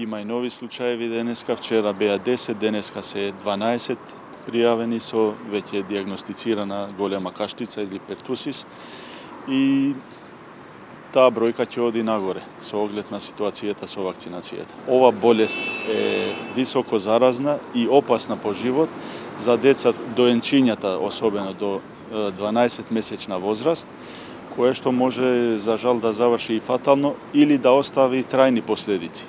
Има и нови случаи денеска, вчера беа 10, денеска се 12 пријавени со веќе дијагностицирана голема кашлица или пертусис и таа бројка ќе оди нагоре со оглед на ситуацијата со вакцинацијата. Ова болест е високо заразна и опасна по живот за деца доенчињата, особено до 12 месечна возраст, кое што може за жал да заврши и фатално или да остави трајни последици.